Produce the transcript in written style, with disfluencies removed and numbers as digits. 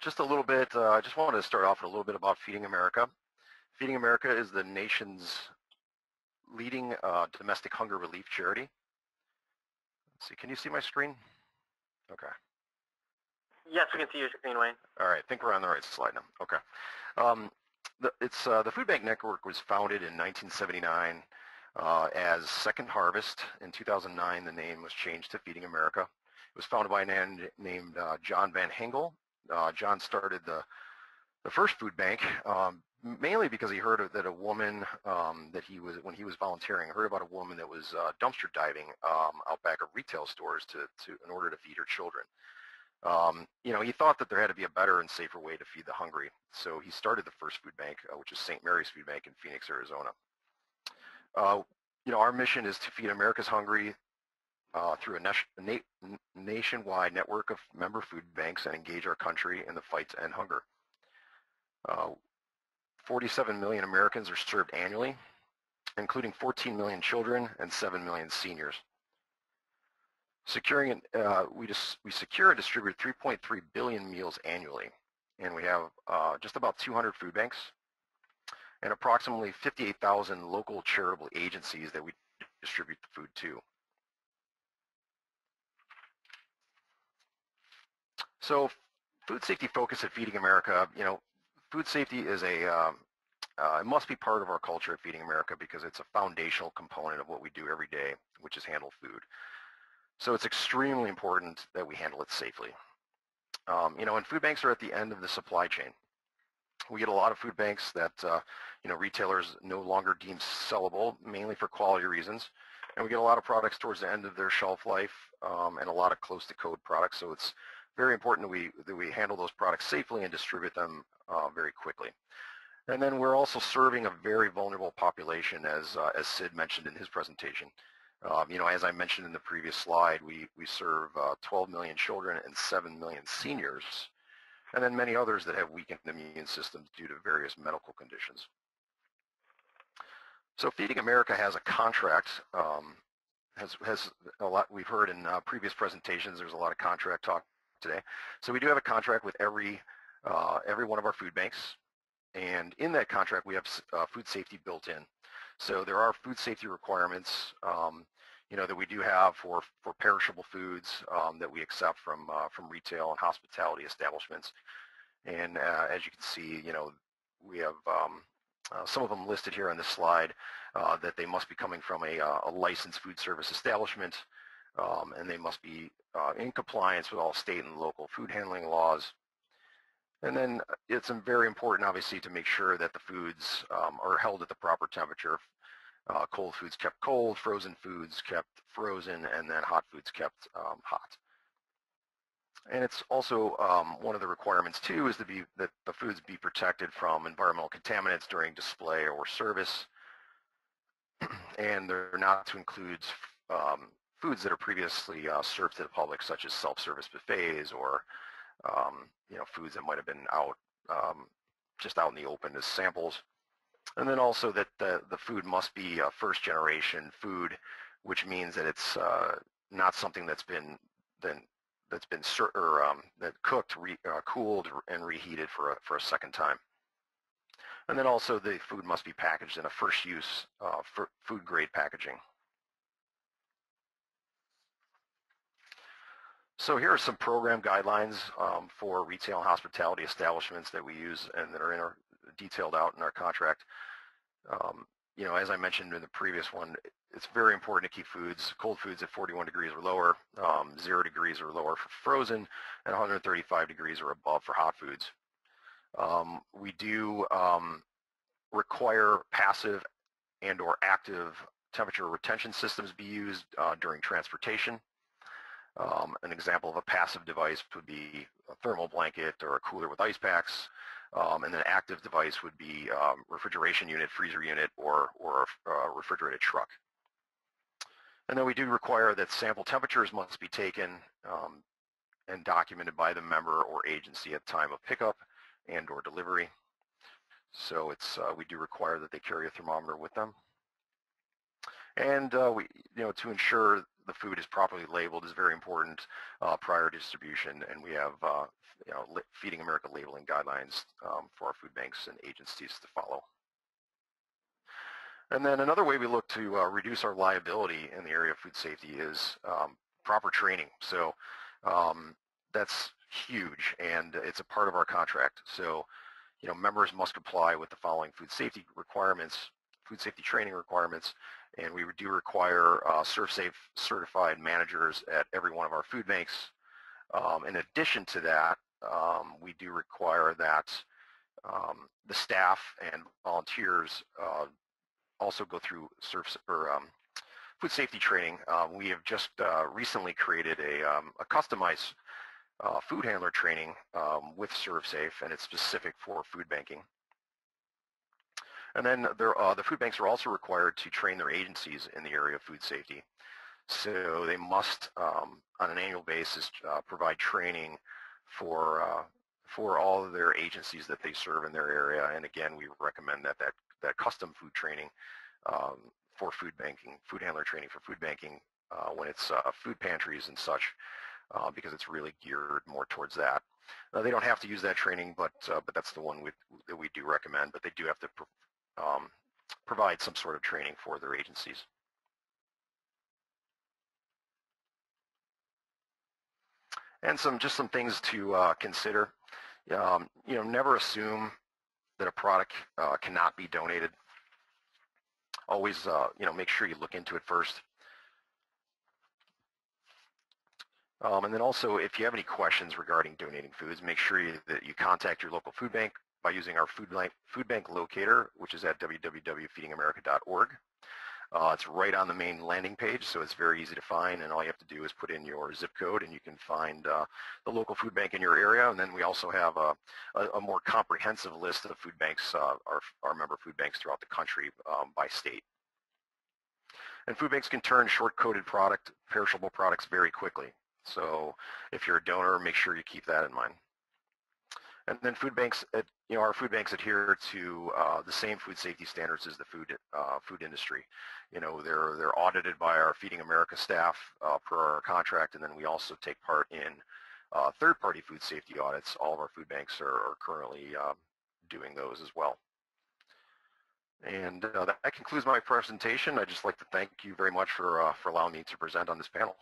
Just a little bit, I just wanted to start off with a little bit about Feeding America. Feeding America is the nation's leading domestic hunger relief charity. Let's see, can you see my screen? Okay. Yes, we can see your screen, Wayne. All right, I think we're on the right slide now. Okay. The Food Bank Network was founded in 1979 as Second Harvest. In 2009, the name was changed to Feeding America. It was founded by a man named John Van Hengel. John started the first food bank mainly because he heard that a woman when he was volunteering, heard about a woman that was dumpster diving out back of retail stores in order to feed her children. He thought that there had to be a better and safer way to feed the hungry, so he started the first food bank, which is St. Mary's Food Bank in Phoenix, Arizona. Our mission is to feed America's hungry through a nationwide network of member food banks and engage our country in the fight to end hunger. 47 million Americans are served annually, including 14 million children and 7 million seniors. We secure and distribute 3.3 billion meals annually, and we have just about 200 food banks and approximately 58,000 local charitable agencies that we distribute the food to. So, food safety focus at Feeding America. Food safety is it must be part of our culture at Feeding America because it's a foundational component of what we do every day, which is handle food. So it's extremely important that we handle it safely. And food banks are at the end of the supply chain. We get a lot of food banks that retailers no longer deem sellable, mainly for quality reasons. And we get a lot of products towards the end of their shelf life and a lot of close-to-code products. So it's very important that we handle those products safely and distribute them very quickly. And then we're also serving a very vulnerable population, as Sid mentioned in his presentation. As I mentioned in the previous slide, we serve 12 million children and 7 million seniors, and then many others that have weakened immune systems due to various medical conditions. So Feeding America has a contract. Has a lot we've heard in previous presentations. There's a lot of contract talk today. So we do have a contract with every one of our food banks, and in that contract we have food safety built in. So there are food safety requirements that we do have for perishable foods that we accept from retail and hospitality establishments. And as you can see, we have some of them listed here on this slide that they must be coming from a licensed food service establishment, and they must be in compliance with all state and local food handling laws. And then it's very important, obviously, to make sure that the foods are held at the proper temperature. Cold foods kept cold, frozen foods kept frozen, and then hot foods kept hot. And it's also one of the requirements, too, is that the foods be protected from environmental contaminants during display or service. And they're not to include foods that are previously served to the public, such as self-service buffets or foods that might have been out just out in the open as samples. And then also that the food must be first generation food, which means that it's not something that's been cooked, cooled, and reheated for a second time. And then also the food must be packaged in a first use food grade packaging. So here are some program guidelines for retail and hospitality establishments that we use and that are detailed out in our contract. As I mentioned in the previous one, it's very important to keep cold foods at 41 degrees or lower, 0 degrees or lower for frozen, and 135 degrees or above for hot foods. We do require passive and or active temperature retention systems be used during transportation. An example of a passive device would be a thermal blanket or a cooler with ice packs, and an active device would be refrigeration unit, freezer unit, or a refrigerated truck. And then we do require that sample temperatures must be taken and documented by the member or agency at time of pickup and or delivery. So we do require that they carry a thermometer with them. And to ensure the food is properly labeled is very important prior to distribution, and we have Feeding America labeling guidelines for our food banks and agencies to follow. And then another way we look to reduce our liability in the area of food safety is proper training. So that's huge, and it's a part of our contract. So, you know, members must comply with the following food safety requirements, food safety training requirements, and we do require ServSafe certified managers at every one of our food banks. In addition to that, we do require that the staff and volunteers also go through food safety training. We have just recently created a customized food handler training with ServSafe, and it's specific for food banking. And then the food banks are also required to train their agencies in the area of food safety. So they must, on an annual basis, provide training for all of their agencies that they serve in their area. And again, we recommend that custom food training for food banking, food handler training for food banking when it's food pantries and such, because it's really geared more towards that. They don't have to use that training, but that's the one that we do recommend. But they do have to provide some sort of training for their agencies. And just some things to consider. You know, never assume that a product cannot be donated. Always, you know, make sure you look into it first. And then also, if you have any questions regarding donating foods, make sure that you contact your local food bank by using our food bank locator, which is at www.feedingamerica.org. It's right on the main landing page, so it's very easy to find, and all you have to do is put in your zip code, and you can find the local food bank in your area. And then we also have a more comprehensive list of food banks, our member food banks throughout the country by state. And food banks can turn short-coded perishable products very quickly. So if you're a donor, make sure you keep that in mind. And then food banks, you know, our food banks adhere to the same food safety standards as the food industry. You know, they're audited by our Feeding America staff per our contract, and then we also take part in third-party food safety audits. All of our food banks are currently doing those as well. And that concludes my presentation. I'd just like to thank you very much for allowing me to present on this panel.